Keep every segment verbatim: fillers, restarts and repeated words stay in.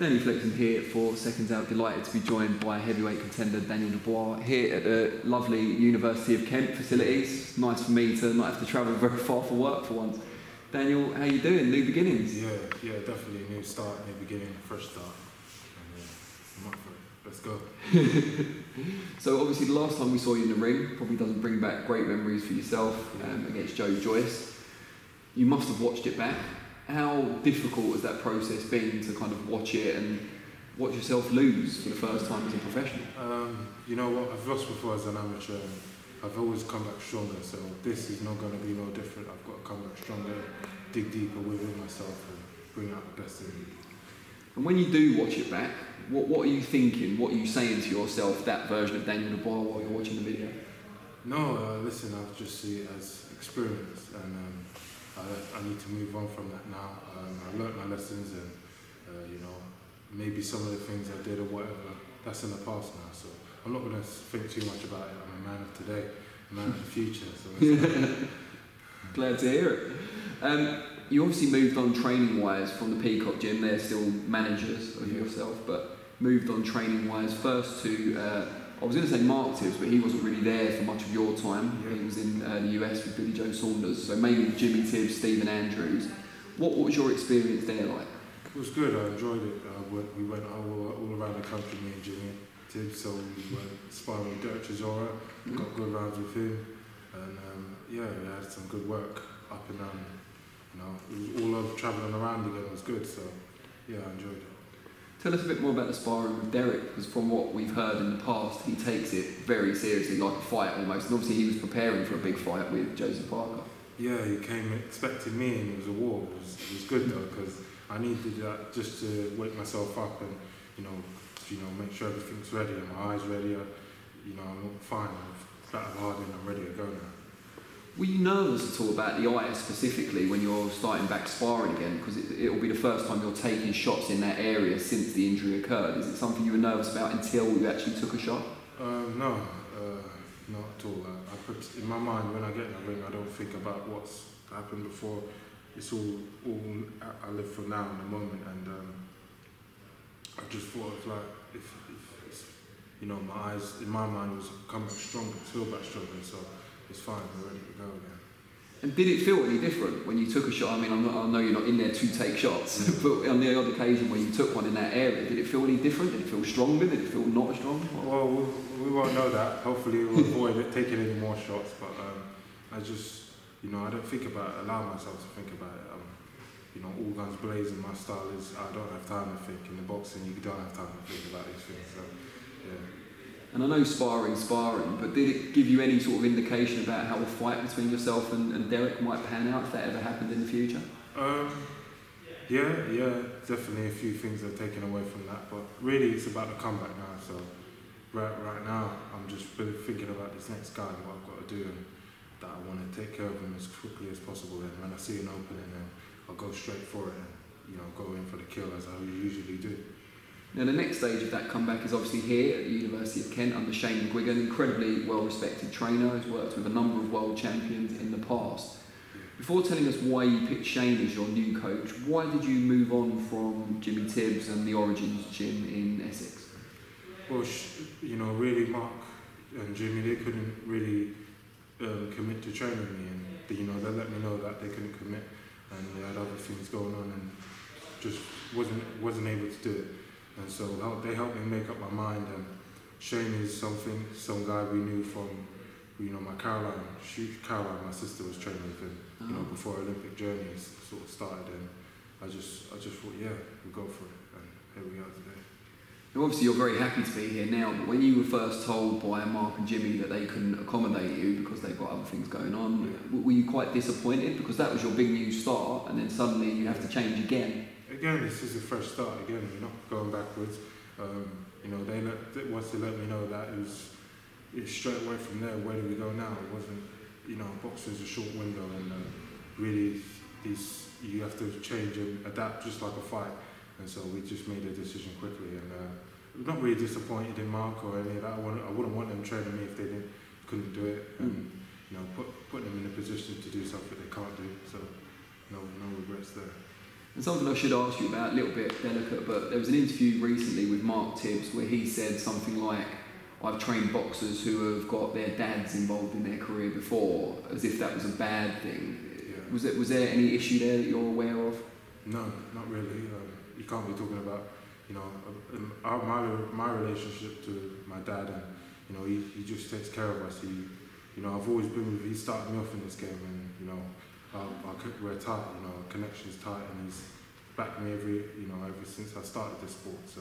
Danny Fletcher here for Seconds Out. Delighted to be joined by heavyweight contender Daniel Dubois here at the lovely University of Kent facilities. It's nice for me to not have to travel very far for work for once. Daniel, how you doing? New beginnings? Yeah, yeah, definitely. New start, new beginning, fresh start. And, uh, I'm up for it. Let's go. So obviously the last time we saw you in the ring probably doesn't bring back great memories for yourself, yeah. um, against Joe Joyce. You must have watched it back. How difficult has that process been to kind of watch it and watch yourself lose for the first time as a professional? Um, you know what, I've lost before as an amateur and I've always come back stronger, so this is not going to be no different. I've got to come back stronger, dig deeper within myself and bring out the best in me. And when you do watch it back, what, what are you thinking? What are you saying to yourself, that version of Daniel Dubois, while you're watching the video? No, uh, listen, I just see it as experience and um, I need to move on from that now. Um, I've learnt my lessons and, uh, you know, maybe some of the things I did or whatever, that's in the past now. So I'm not going to think too much about it. I'm a man of today, a man of the future. So yeah. Glad to hear it. Um, you obviously moved on training-wise from the Peacock Gym. They're still managers of yeah. yourself, but moved on training-wise first to, uh, I was going to say Mark Tibbs, but he wasn't really there for much of your time. Yeah. He was in uh, the U S with Billy Joe Saunders, so mainly Jimmy Tibbs, Stephen Andrews. What, what was your experience there like? It was good, I enjoyed it. Uh, we went all, all around the country, me and Jimmy Tibbs, so we went sparring with Derek, mm-hmm. got good rounds with him, and um, yeah, we had some good work up and down. You know, it was all over travelling around again, it was good, so yeah, I enjoyed it. Tell us a bit more about the sparring with Derek, because from what we've heard in the past, he takes it very seriously, like a fight almost. And obviously he was preparing for a big fight with Joseph Parker. Yeah, he came expecting me and it was a war. It was, it was good though, because I needed that just to wake myself up and, you know, you know, make sure everything's ready and my eyes ready. I, you know, I'm fine, I've battled hard and I'm ready to go now. Were you nervous at all about the eyes specifically when you're starting back sparring again? Because it, it'll be the first time you're taking shots in that area since the injury occurred. Is it something you were nervous about until you actually took a shot? Uh, no, uh, not at all. I, I put, in my mind, when I get in the ring, I don't think about what's happened before. It's all, all I live for now in the moment, and um, I just thought of like, if, if it's, you know, my eyes, in my mind, was coming back stronger, still back stronger, so. It's fine, we're ready to go again. And did it feel any different when you took a shot? I mean, I'm not, I know you're not in there to take shots, yeah. but on the odd occasion when you took one in that area, did it feel any different? Did it feel stronger? Did it feel not strong? Well, we, we won't know that. Hopefully we'll avoid it, taking any more shots, but um, I just, you know, I don't think about it, allow myself to think about it. Um, you know, all guns blazing, my style is, I don't have time to think. In the boxing, you don't have time to think about these things, so, yeah. And I know sparring, sparring, but did it give you any sort of indication about how a fight between yourself and, and Derek might pan out if that ever happened in the future? Um, yeah, yeah, definitely a few things are taken away from that, but really it's about the comeback now, so right, right now I'm just thinking about this next guy and what I've got to do and that I want to take care of him as quickly as possible, and when I see an opening, I'll go straight for it and, you know, go in for the kill as I usually do. Now the next stage of that comeback is obviously here at the University of Kent under Shane McGuigan, an incredibly well-respected trainer who's worked with a number of world champions in the past. Before telling us why you picked Shane as your new coach, why did you move on from Jimmy Tibbs and the Origins Gym in Essex? Well, you know, really Mark and Jimmy, they couldn't really um, commit to training me, and you know, they let me know that they couldn't commit and they had other things going on and just wasn't wasn't able to do it. And so they helped me make up my mind, and Shane is something, some guy we knew from, you know, my Caroline, she, Caroline, my sister was training with him, oh. you know, before Olympic journeys sort of started, and I just, I just thought, yeah, we'll go for it, and here we are today. Now obviously you're very happy to be here now, but when you were first told by Mark and Jimmy that they couldn't accommodate you because they've got other things going on, yeah. were you quite disappointed? Because that was your big new start, and then suddenly you have to change again. Again, this is a fresh start. Again, you're not going backwards. Um, you know, they let, once they let me know that, it was, it was straight away from there. Where do we go now? It wasn't, you know, boxing is a short window, and uh, really, these you have to change and adapt just like a fight. And so we just made a decision quickly. And I'm uh, not really disappointed in Mark or any of that. I wouldn't, I wouldn't want them training me if they didn't, couldn't do it. And mm. you know, put put them in a position to do something they can't do. So no, no regrets there. And something I should ask you about, a little bit delicate, but there was an interview recently with Mark Tibbs where he said something like, I've trained boxers who have got their dads involved in their career before, as if that was a bad thing. Yeah. Was, it, was there any issue there that you're aware of? No, not really. Um, you can't be talking about, you know, my, my relationship to my dad, and, you know, he, he just takes care of us. He, you know, I've always been with, he started me off in this game, and, you know, our, our, we're tight, you know, our connection's tight, and he's backed me every, you know, ever since I started this sport, so,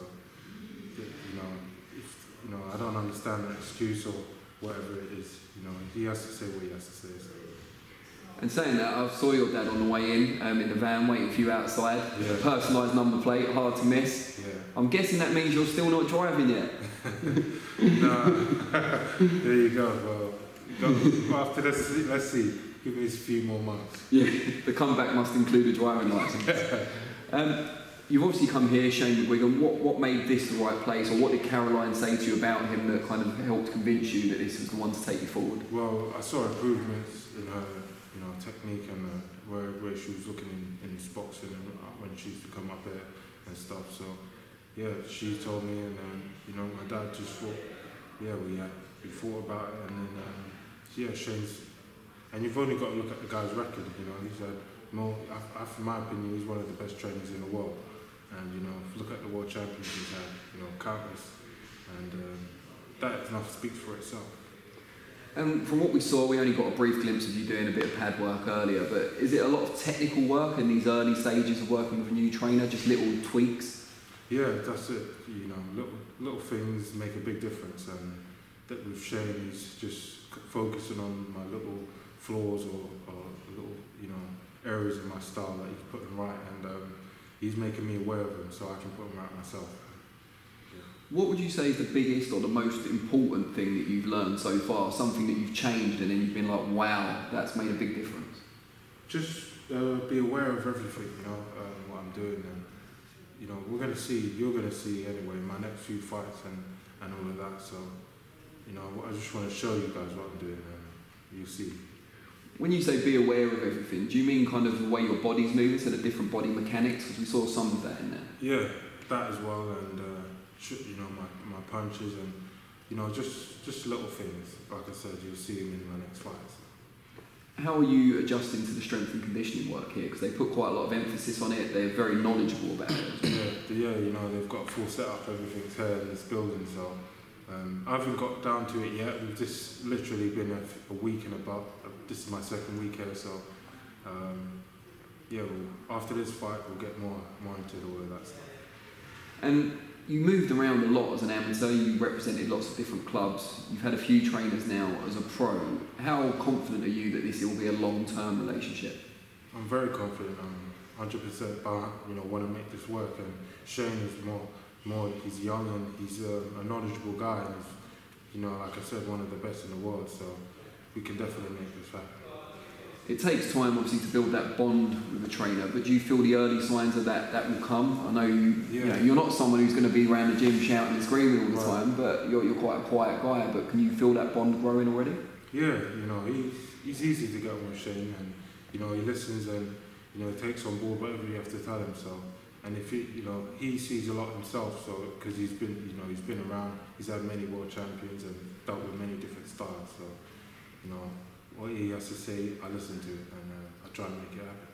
you know, if, you know, I don't understand that excuse or whatever it is, you know, he has to say what he has to say. So. And saying that, I saw your dad on the way in, um, in the van waiting for you outside, yeah. Personalised number plate, hard to miss. Yeah. I'm guessing that means you're still not driving yet. No, there you go, well, after this, let's see, give me a few more months. Yeah, the comeback must include a driving licence. um, You've obviously come here, Shane McGuigan. What, what made this the right place, or what did Caroline say to you about him that kind of helped convince you that this was the one to take you forward? Well, I saw improvements in her, you know, technique, and uh, where, where she was looking in, in this boxing, and when she used to come up there and stuff. So, yeah, she told me, and um, you know, my dad just thought, yeah, we had, we thought about it, and then um, yeah, Shane's, and you've only got to look at the guy's record. You know, he's had more. I, I, in my opinion, he's one of the best trainers in the world. And, you know, if you look at the World Championships, he's had, you know, countless, and um, that enough speaks for itself. And from what we saw, we only got a brief glimpse of you doing a bit of pad work earlier, but is it a lot of technical work in these early stages of working with a new trainer, just little tweaks? Yeah, that's it, you know, little, little things make a big difference, and that with Shane is just focusing on my little flaws or, or little, you know, areas in my style that he's putting right, and um, he's making me aware of them so I can put them out myself. Yeah. What would you say is the biggest or the most important thing that you've learned so far? Something that you've changed and then you've been like, wow, that's made a big difference? Just uh, be aware of everything, you know, um, what I'm doing. And, you know, we're going to see, you're going to see anyway, my next few fights and, and all of that. So, you know, I just want to show you guys what I'm doing and you'll see. When you say be aware of everything, do you mean kind of the way your body's moving, so the different body mechanics? Because we saw some of that in there. Yeah, that as well, and uh, you know, my, my punches, and you know, just just little things. Like I said, you'll see them in my next fights. How are you adjusting to the strength and conditioning work here? Because they put quite a lot of emphasis on it. They're very knowledgeable about it. Yeah, yeah, you know, they've got a full setup, everything's here in this building, so. Um, I haven't got down to it yet. We've just literally been a, a week and about. This is my second week here, so um, yeah. We'll, after this fight, we'll get more, more into all of that stuff. And you moved around a lot as an amateur. You represented lots of different clubs. You've had a few trainers now as a pro. How confident are you that this will be a long-term relationship? I'm very confident. I'm one hundred percent. You know, want to make this work. And Shane is more. More, he's young and he's a, a knowledgeable guy, and he's, you know, like I said, one of the best in the world, so we can definitely make this happen. It takes time, obviously, to build that bond with a trainer, but do you feel the early signs of that that will come? I know, you, yeah. you know, you're not someone who's going to be around the gym shouting and screaming all the right. time, but you're, you're quite a quiet guy, but can you feel that bond growing already? Yeah, you know, he's, he's easy to get on with, Shane, and, you know, he listens and, you know, takes on board whatever you have to tell him, so. And if he, you know, he sees a lot himself, so because he's been, you know, he's been around. He's had many world champions and dealt with many different styles. So, you know, what he has to say, I listen to it, and uh, I try and make it happen.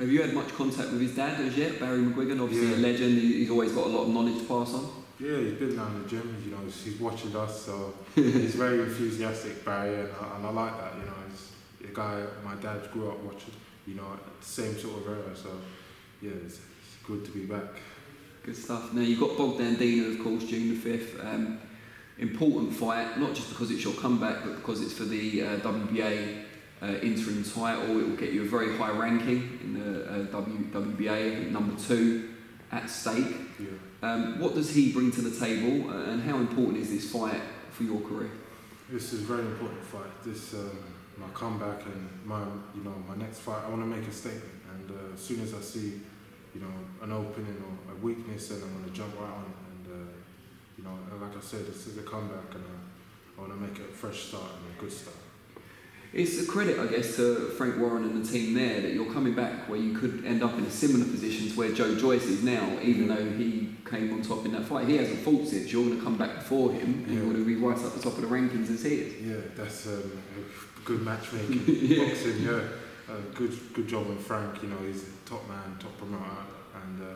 Have you had much contact with his dad as yet, Barry McGuigan? Obviously, yeah. a legend. He's always got a lot of knowledge to pass on. Yeah, he's been down in the gym. You know, he's watching us, so he's very enthusiastic, Barry, and I, and I like that. You know, he's a guy my dad grew up watching. You know, at the same sort of era. So, yeah. It's, Good to be back. Good stuff. Now you've got Bogdan Dinu, of course, June the fifth. Um, important fight, not just because it's your comeback, but because it's for the uh, W B A uh, interim title. It will get you a very high ranking in the uh, W B A, number two, at stake. Yeah. Um, what does he bring to the table, uh, and how important is this fight for your career? This is a very important fight. This um, my comeback and my, you know, my next fight. I want to make a statement, and uh, as soon as I see. You know, an opening or a weakness, and I'm going to jump right on it. And uh, you know, like I said, this is a comeback, and I, I want to make it a fresh start and a good start. it's a credit, I guess, to Frank Warren and the team there that you're coming back where you could end up in a similar position to where Joe Joyce is now, even though he came on top in that fight. He hasn't fought it. You're going to come back before him, and yeah. you're going to be right up the top of the rankings as he is. Yeah, that's um, good matchmaking. yeah. Boxing, yeah. Uh, good, good job on Frank. You know, he's a top man, top promoter, and uh,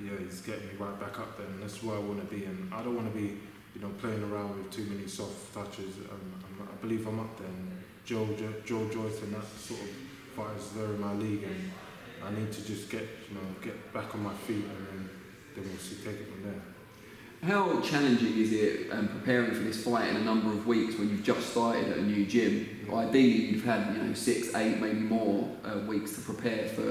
yeah, he's getting me right back up there. And that's where I want to be. And I don't want to be, you know, playing around with too many soft touches. Um, I'm, I believe I'm up there. And Joe, Joe, Joe Joyce and that sort of fighters there in my league, and I need to just get, you know, get back on my feet, and then, then we'll see, take it from there. How challenging is it um, preparing for this fight in a number of weeks when you've just started at a new gym? Yeah. Ideally, you've had, you know, six, eight, maybe more uh, weeks to prepare for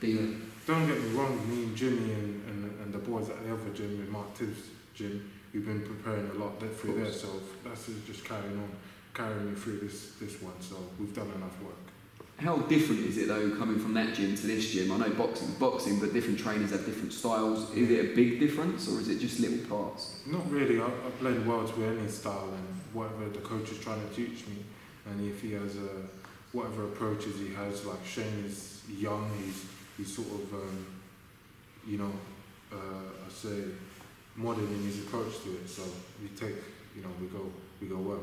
the. Don't get me wrong, me and Jimmy and, and, and the boys at the other gym, Mark Tibbs' gym, we've been preparing a lot through there, so that's just carrying on, carrying me through this, this one, so we've done enough work. How different is it though, coming from that gym to this gym? I know boxing's boxing, but different trainers have different styles. Is it a big difference, or is it just little parts? Not really. I, I blend well to any style and whatever the coach is trying to teach me. And if he has a, whatever approaches he has, like Shane is young, he's, he's sort of, um, you know, uh, I say, modern in his approach to it. So we take, you know, we go, we go well.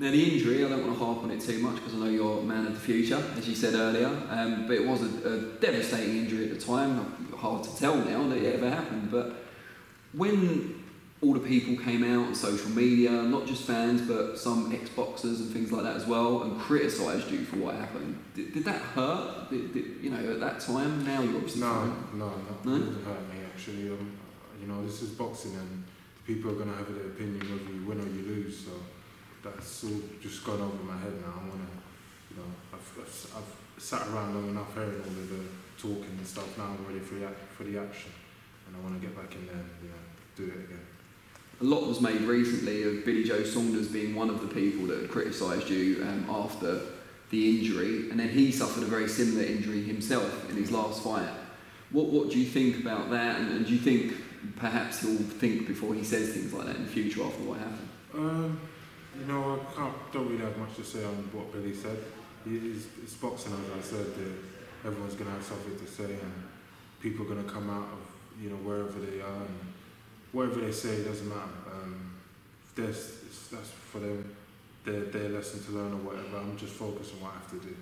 Now the injury, I don't want to harp on it too much because I know you're a man of the future, as you said earlier, um, but it was a, a devastating injury at the time. Hard to tell now that it ever happened, but when all the people came out on social media, not just fans but some ex-boxers and things like that as well, and criticised you for what happened, did, did that hurt? Did, did, you know, at that time, now you're obviously... No, no, no, no, it didn't hurt me actually. Um, you know, this is boxing and people are going to have their opinion whether you win or you lose, so... That's all just gone over my head now. I want to, you know, I've, I've, I've sat around long enough hearing all of the talking and stuff. Now I'm ready for the, for the action, and I want to get back in there and, you know, do it again. A lot was made recently of Billy Joe Saunders being one of the people that had criticised you um, after the injury, and then he suffered a very similar injury himself in his last fight. What, what do you think about that, and, and do you think perhaps he'll think before he says things like that in the future after what happened? Um, You know, I can't, don't really have much to say on what Billy said. It's, it's boxing, as I said, that everyone's going to have something to say, and people are going to come out of, you know, wherever they are, and whatever they say, it doesn't matter. Um, that's, that's for them, their, their lesson to learn or whatever. I'm just focused on what I have to do.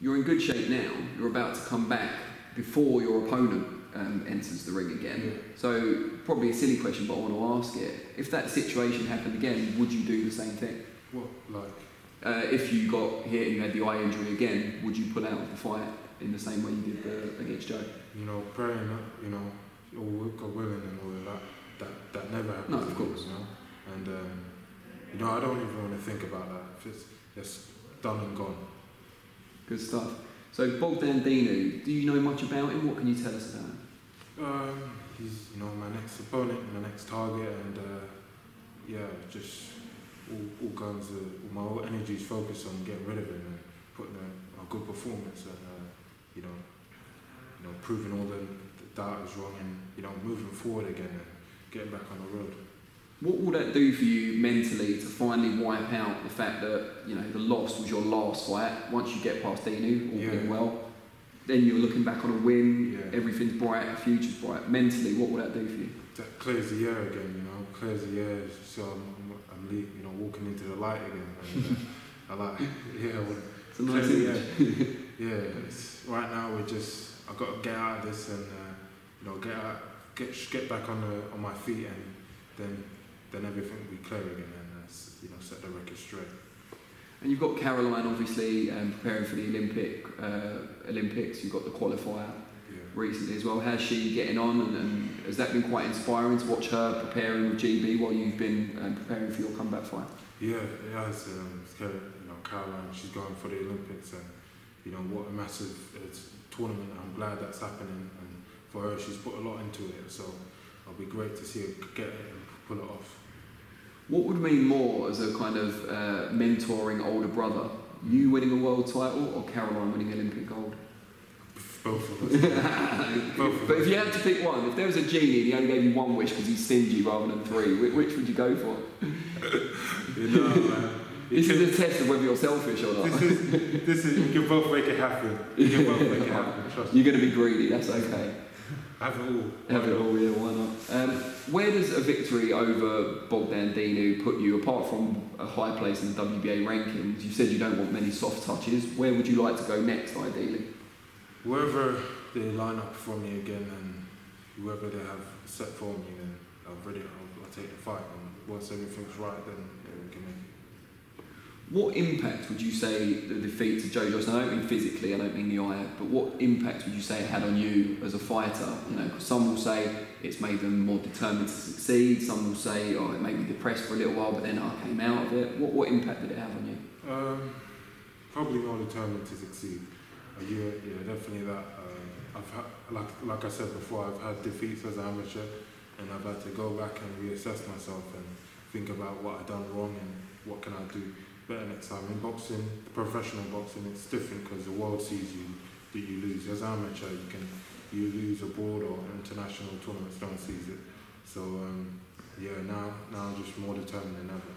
You're in good shape now. You're about to come back before your opponent Um, enters the ring again. Yeah. So probably a silly question, but I want to ask it. If that situation happened again, would you do the same thing? What, like? Uh, if you got hit and you had the eye injury again, would you pull out of the fight in the same way you did the, against Joe? You know, praying that, you know, all God willing and all of that, that, that never happens. No, of course. You know? And, um, you know, I don't even want to think about that. It's, it's done and gone. Good stuff. So Bogdan Dinu, do you know much about him? What can you tell us about him? Um, he's, you know, my next opponent, my next target, and uh, yeah, just all, all guns, uh, all my energy is focused on getting rid of him and putting a, a good performance, and uh, you know, you know, proving all the, the doubt is wrong, and you know, moving forward again and getting back on the road. What will that do for you mentally to finally wipe out the fact that, you know, the loss was your last fight? Once you get past Dinu, all yeah. being well, then you're looking back on a win, yeah. everything's bright, the future's bright. Mentally, what will that do for you? That clears the air again, you know, clears the air, so I'm, I'm leaving, you know, walking into the light again. And, uh, I like, yeah, well, it's a nice image. Yeah, it's, right now we're just, I've got to get out of this and, uh, you know, get out, get get back on the, on my feet, and then then everything will be clear again, and, uh, you know, set the record straight. And you've got Caroline, obviously, um, preparing for the Olympic uh, Olympics. You've got the qualifier yeah. recently as well. How's she getting on? And, and has that been quite inspiring to watch her preparing with G B while you've been um, preparing for your comeback fight? Yeah, it has. Um, you know, Caroline, she's going for the Olympics, and you know, what a massive uh, tournament. I'm glad that's happening, and for her, she's put a lot into it. So it'll be great to see her get it and pull it off. What would mean more as a kind of uh, mentoring older brother? You winning a world title or Caroline winning Olympic gold? Both of us. Both of but us. If you had to pick one, if there was a genie and he only gave you one wish because he's stingy rather than three, which would you go for? You know, man. This is a test of whether you're selfish or not. This is, this is, we can both make it happen. We can both make it happen, trust me. You're going to be greedy, that's okay. Have it all. Have it all, yeah, why not? Um, where does a victory over Bogdan Dinu put you, apart from a high place in the W B A rankings? You've said you don't want many soft touches. Where would you like to go next, ideally? Wherever they line up for me again and whoever they have set for me, then I'll, really, I'll, I'll take the fight. And once everything's right, then yeah, we can make it. What impact would you say the defeat to Joe Joyce, and I don't mean physically, I don't mean the eye, but what impact would you say it had on you as a fighter? You know, cause some will say it's made them more determined to succeed, some will say, oh, it made me depressed for a little while, but then I came out of it. What, what impact did it have on you? Um, probably more determined to succeed. Uh, yeah, yeah, definitely that. Uh, I've had, like, like I said before, I've had defeats as an amateur, and I've had to go back and reassess myself and think about what I've done wrong and what can I do better next time. In boxing, professional boxing, it's different because the world sees you that you lose. As an amateur, you can you lose abroad or international tournaments don't seize it. So um, yeah, now now I'm just more determined than ever.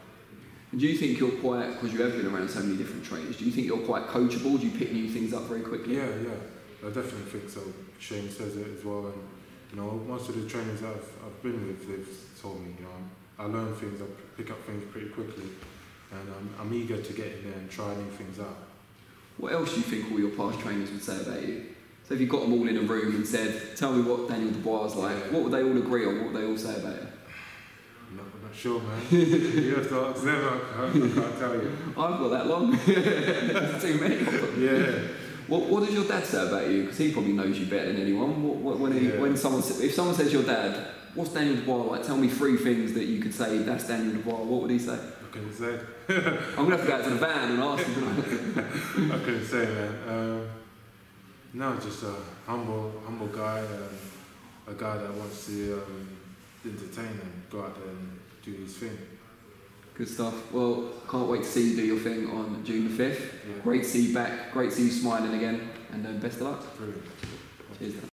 And do you think you're quite, because you have been around so many different trainers, do you think you're quite coachable? Do you pick new things up very quickly? Yeah, yeah, I definitely think so. Shane says it as well, and you know most of the trainers that I've, I've been with, they've told me, you know, I learn things, I pick up things pretty quickly. And I'm, I'm eager to get in there and try new things out. What else do you think all your past trainers would say about you? So if you got them all in a room and said, tell me what Daniel Dubois was like, yeah, what would they all agree on? What would they all say about you? I'm not, I'm not sure, man. You have to ask them, I, I can't tell you. I've got that long. It's too many. Yeah. What, what does your dad say about you? Because he probably knows you better than anyone. What, what, when he, yeah. when someone, if someone says your dad, what's Daniel Dubois like? Tell me three things that you could say, that's Daniel Dubois, what would he say? I couldn't say. I'm going to have to go out to the van and ask him. I couldn't say, man. Um, no, just a humble, humble guy, um, a guy that wants to um, entertain and go out there and do his thing. Good stuff. Well, can't wait to see you do your thing on June the fifth. Yeah. Great to see you back, great to see you smiling again, and uh, best of luck. Brilliant. Cheers.